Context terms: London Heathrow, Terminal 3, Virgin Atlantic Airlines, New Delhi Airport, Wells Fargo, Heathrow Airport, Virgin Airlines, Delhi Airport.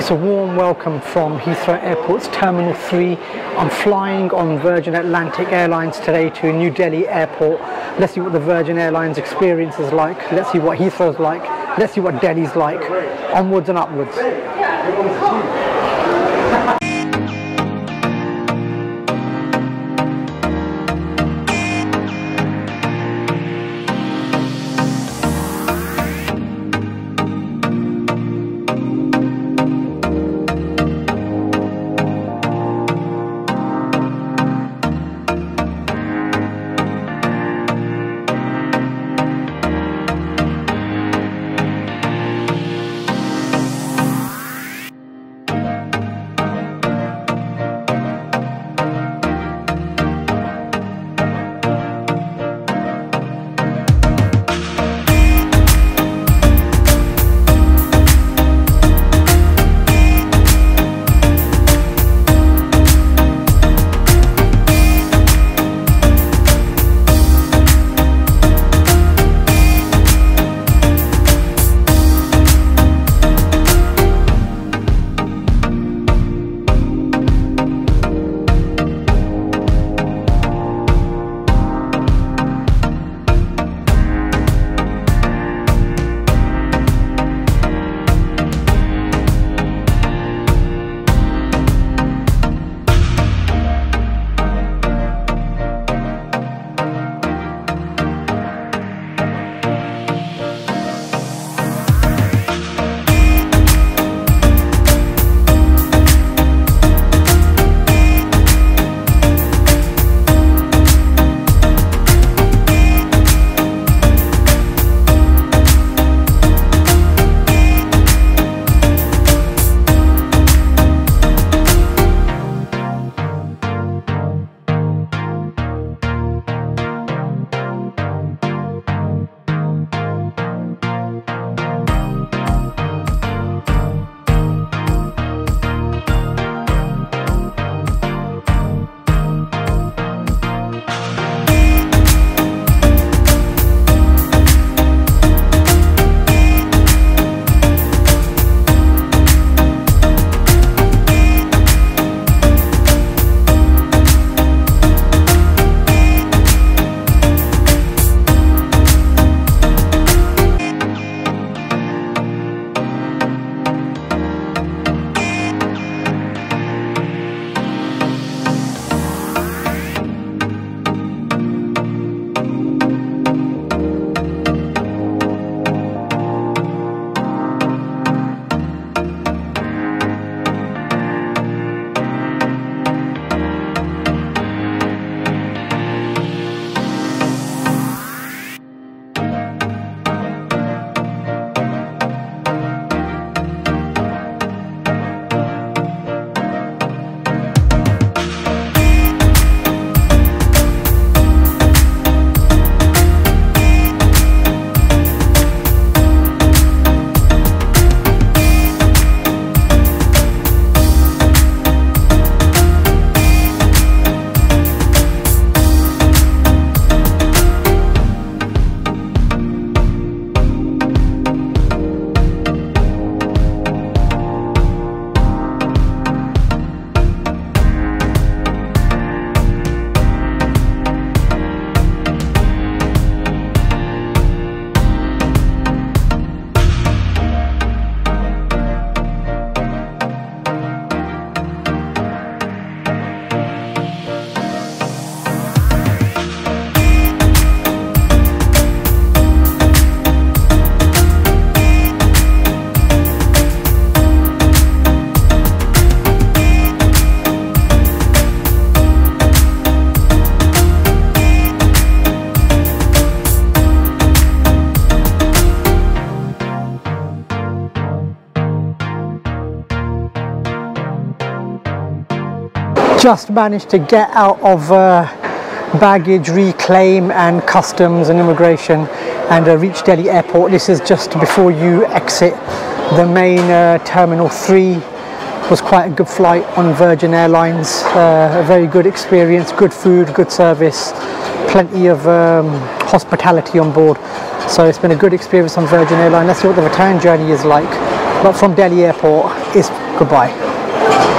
It's a warm welcome from Heathrow Airport's Terminal 3. I'm flying on Virgin Atlantic Airlines today to New Delhi Airport. Let's see what the Virgin Airlines experience is like. Let's see what Heathrow's like. Let's see what Delhi's like. Onwards and upwards. Just managed to get out of baggage reclaim and customs and immigration and reach Delhi Airport. This is just before you exit the main Terminal 3. It was quite a good flight on Virgin Airlines, a very good experience, good food, good service, plenty of hospitality on board. So it's been a good experience on Virgin Airlines. Let's see what the return journey is like. but from Delhi Airport is goodbye.